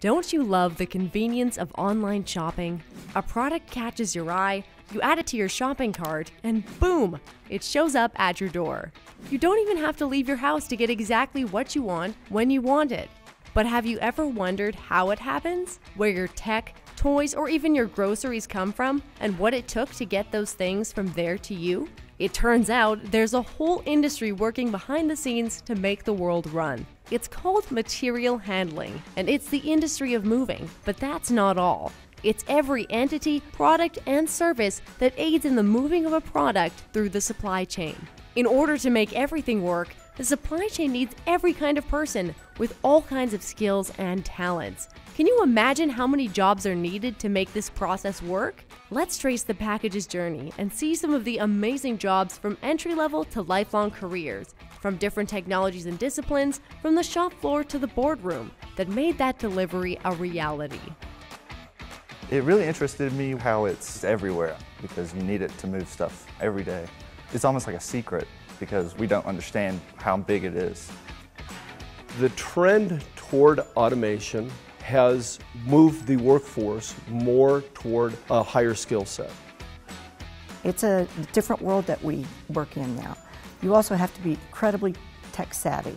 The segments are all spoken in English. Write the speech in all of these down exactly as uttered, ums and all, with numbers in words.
Don't you love the convenience of online shopping? A product catches your eye, you add it to your shopping cart, and boom, it shows up at your door. You don't even have to leave your house to get exactly what you want when you want it. But have you ever wondered how it happens? Where your tech, toys, or even your groceries come from, and what it took to get those things from there to you? It turns out there's a whole industry working behind the scenes to make the world run. It's called material handling, and it's the industry of moving, but that's not all. It's every entity, product, and service that aids in the moving of a product through the supply chain. In order to make everything work, the supply chain needs every kind of person with all kinds of skills and talents. Can you imagine how many jobs are needed to make this process work? Let's trace the package's journey and see some of the amazing jobs from entry-level to lifelong careers, from different technologies and disciplines, from the shop floor to the boardroom, that made that delivery a reality. It really interested me how it's everywhere, because you need it to move stuff every day. It's almost like a secret, because we don't understand how big it is. The trend toward automation has moved the workforce more toward a higher skill set. It's a different world that we work in now. You also have to be incredibly tech savvy.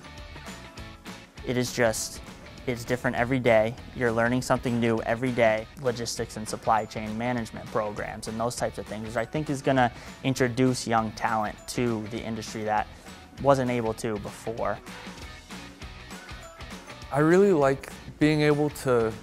It is just, it's different every day. You're learning something new every day. Logistics and supply chain management programs and those types of things, I think, is going to introduce young talent to the industry that wasn't able to before. I really like being able to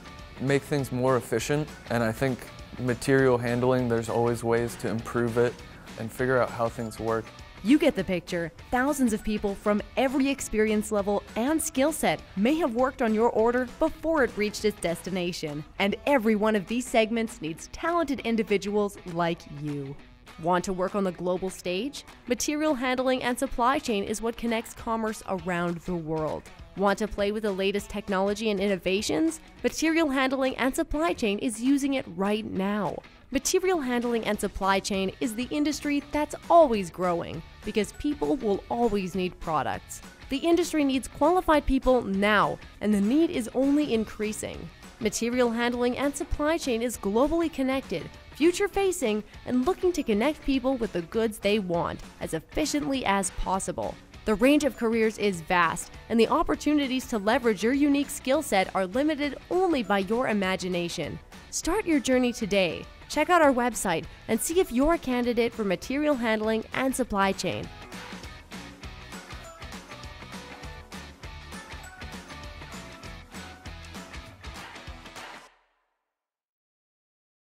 make things more efficient, and I think material handling, there's always ways to improve it and figure out how things work. You get the picture. Thousands of people from every experience level and skill set may have worked on your order before it reached its destination. And every one of these segments needs talented individuals like you. Want to work on the global stage? Material handling and supply chain is what connects commerce around the world. Want to play with the latest technology and innovations? Material handling and supply chain is using it right now. Material handling and supply chain is the industry that's always growing, because people will always need products. The industry needs qualified people now, and the need is only increasing. Material handling and supply chain is globally connected, future-facing, and looking to connect people with the goods they want as efficiently as possible. The range of careers is vast, and the opportunities to leverage your unique skill set are limited only by your imagination. Start your journey today. Check out our website and see if you're a candidate for material handling and supply chain.